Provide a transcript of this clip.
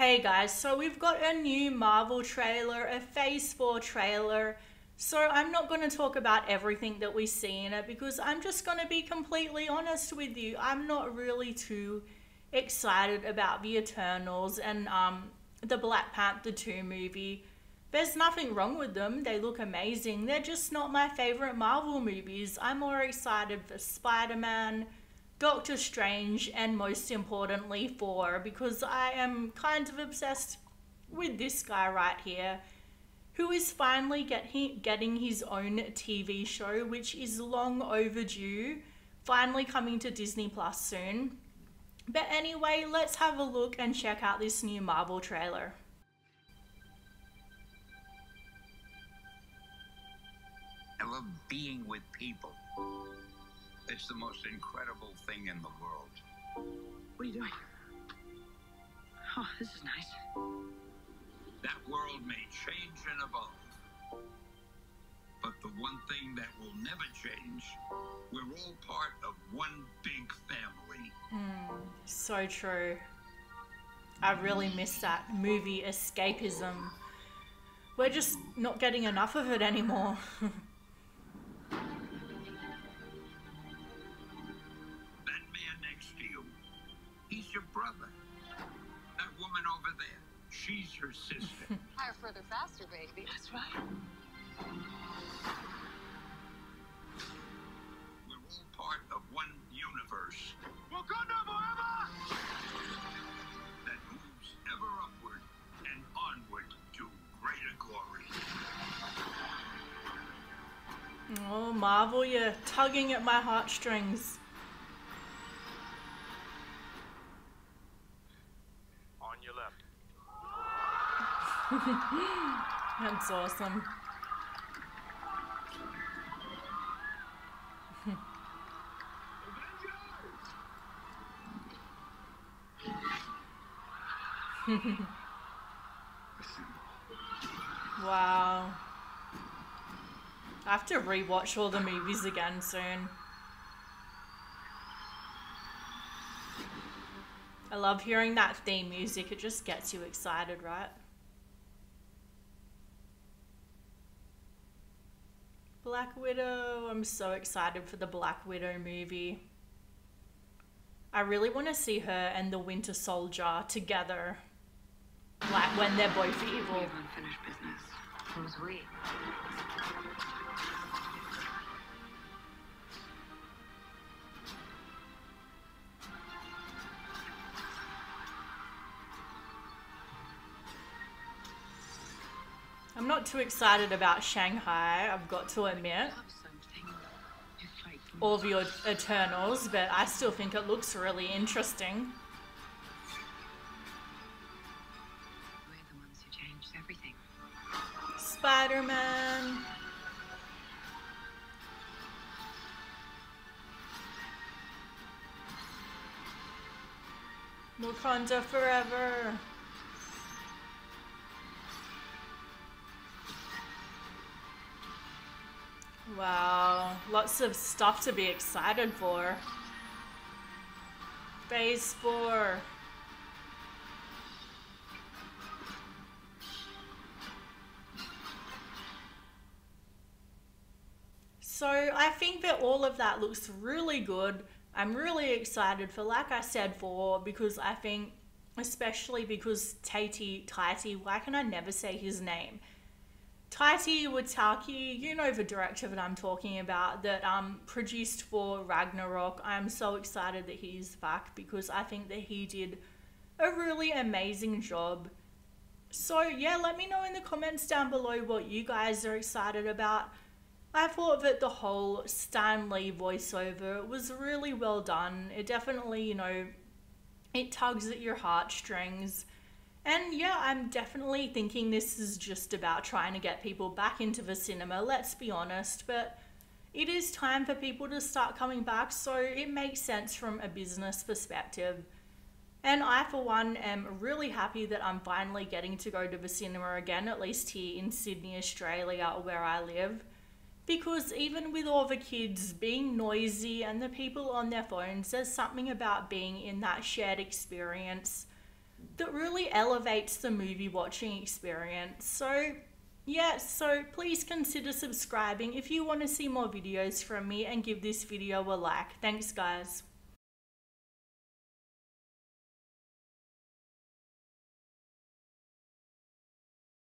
Hey guys, so we've got a new Marvel trailer, a Phase 4 trailer, so I'm not going to talk about everything that we see in it because I'm just going to be completely honest with you. I'm not really too excited about the Eternals and the Black Panther 2 movie. There's nothing wrong with them, they look amazing, they're just not my favourite Marvel movies. I'm more excited for Spider-Man, Doctor Strange, and most importantly for, because I am kind of obsessed with this guy right here, who is finally getting his own TV show, which is long overdue, finally coming to Disney Plus soon. But anyway, let's have a look and check out this new Marvel trailer. I love being with people. It's the most incredible thing in the world. What are you doing? Oh, this is nice. That world may change and evolve, but the one thing that will never change, we're all part of one big family. So true. I really miss that movie escapism. We're just not getting enough of it anymore. She's her sister. Higher, further, faster, baby. That's right. We're all part of one universe. Wakanda Forever! That moves ever upward and onward to greater glory. Oh, Marvel, you're tugging at my heartstrings. On your left. That's awesome. Wow. I have to rewatch all the movies again soon. I love hearing that theme music, it just gets you excited, right? Black Widow. I'm so excited for the Black Widow movie. I really want to see her and the Winter Soldier together, like when they're both evil. We have unfinished business. Who's we? I'm not too excited about Shanghai, I've got to admit, or the Eternals, but I still think it looks really interesting. We're the ones who changed everything. Spider-Man. Wakanda Forever. Wow, lots of stuff to be excited for. Phase 4. So I think that all of that looks really good. I'm really excited for, like I said, for, because I think, especially because Taika Waititi, why can I never say his name? Taika Waititi, you know the director that I'm talking about, that produced for Ragnarok. I'm so excited that he's back because I think that he did a really amazing job. So yeah, let me know in the comments down below what you guys are excited about. I thought that the whole Stan Lee voiceover was really well done. It definitely, you know, it tugs at your heartstrings. And yeah, I'm definitely thinking this is just about trying to get people back into the cinema, let's be honest, but it is time for people to start coming back, so it makes sense from a business perspective. And I, for one, am really happy that I'm finally getting to go to the cinema again, at least here in Sydney, Australia, where I live. Because even with all the kids being noisy and the people on their phones, there's something about being in that shared experience that really elevates the movie watching experience. So yeah, so please consider subscribing if you want to see more videos from me, and give this video a like. Thanks guys.